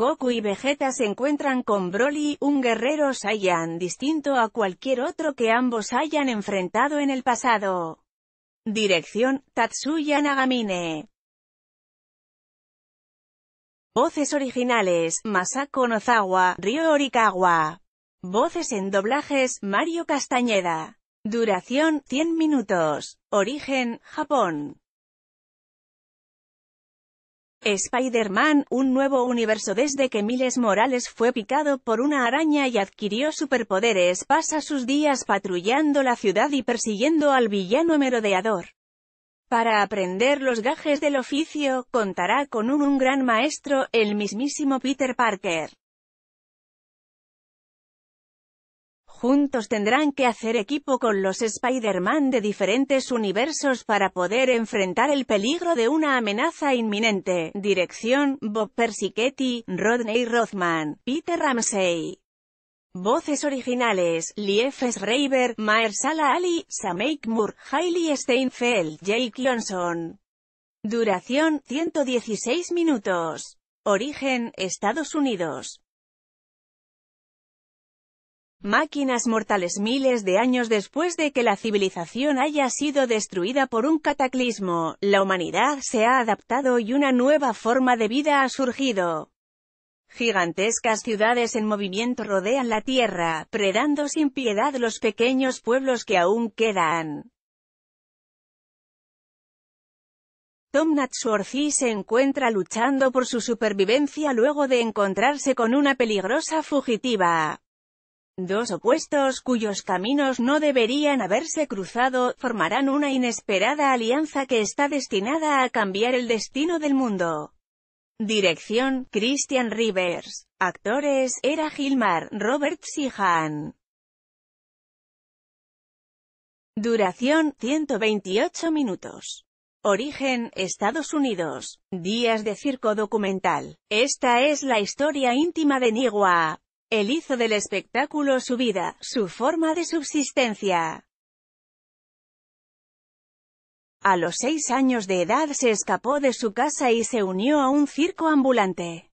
Goku y Vegeta se encuentran con Broly, un guerrero Saiyan distinto a cualquier otro que ambos hayan enfrentado en el pasado. Dirección: Tatsuya Nagamine. Voces originales: Masako Nozawa, Ryô Horikawa. Voces en doblajes: Mario Castañeda. Duración: 100 minutos. Origen: Japón. Spider-Man, un nuevo universo. Desde que Miles Morales fue picado por una araña y adquirió superpoderes, pasa sus días patrullando la ciudad y persiguiendo al villano merodeador. Para aprender los gajes del oficio, contará con un gran maestro, el mismísimo Peter Parker. Juntos tendrán que hacer equipo con los Spider-Man de diferentes universos para poder enfrentar el peligro de una amenaza inminente. Dirección: Bob Persichetti, Rodney Rothman, Peter Ramsey. Voces originales: Liev Schreiber, Mahershala Ali, Sameik Moore, Hailey Steinfeld, Jake Johnson. Duración: 116 minutos. Origen: Estados Unidos. Máquinas mortales. Miles de años después de que la civilización haya sido destruida por un cataclismo, la humanidad se ha adaptado y una nueva forma de vida ha surgido. Gigantescas ciudades en movimiento rodean la Tierra, predando sin piedad los pequeños pueblos que aún quedan. Tom Natsworthy se encuentra luchando por su supervivencia luego de encontrarse con una peligrosa fugitiva. Dos opuestos cuyos caminos no deberían haberse cruzado, formarán una inesperada alianza que está destinada a cambiar el destino del mundo. Dirección: Christian Rivers. Actores: Era Gilmar, Robert Sheehan. Duración: 128 minutos. Origen: Estados Unidos. Días de circo documental. Esta es la historia íntima de Niwa. Él hizo del espectáculo su vida, su forma de subsistencia. A los 6 años de edad se escapó de su casa y se unió a un circo ambulante.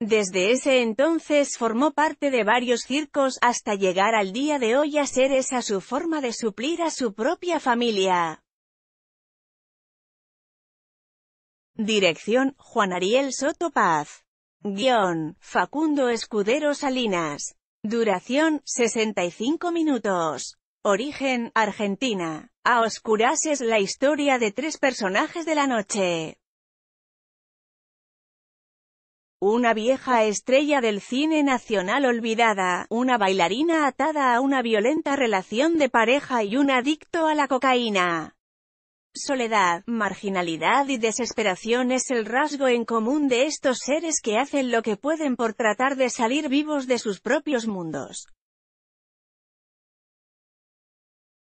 Desde ese entonces formó parte de varios circos, hasta llegar al día de hoy a ser esa su forma de suplir a su propia familia. Dirección: Juan Ariel Sotopaz. Guión: Facundo Escudero Salinas. Duración: 65 minutos. Origen: Argentina. A oscuras es la historia de 3 personajes de la noche. Una vieja estrella del cine nacional olvidada, una bailarina atada a una violenta relación de pareja y un adicto a la cocaína. Soledad, marginalidad y desesperación es el rasgo en común de estos seres que hacen lo que pueden por tratar de salir vivos de sus propios mundos.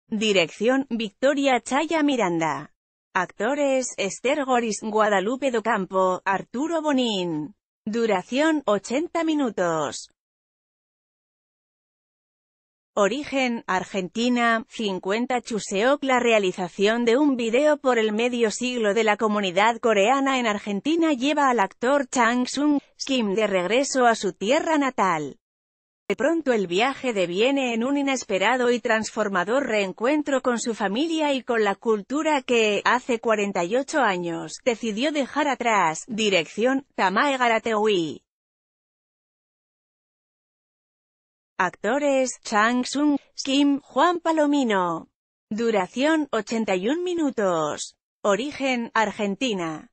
Dirección: Victoria Chaya Miranda. Actores: Esther Goris, Guadalupe Docampo, Arturo Bonín. Duración: 80 minutos. Origen: Argentina. 50 Chuseok. La realización de un video por el medio siglo de la comunidad coreana en Argentina lleva al actor Chang Sung, Kim de regreso a su tierra natal. De pronto el viaje deviene en un inesperado y transformador reencuentro con su familia y con la cultura que, hace 48 años, decidió dejar atrás. Dirección: Tamae Garatewi. Actores: Chang Sung, Kim, Juan Palomino. Duración: 81 minutos. Origen: Argentina.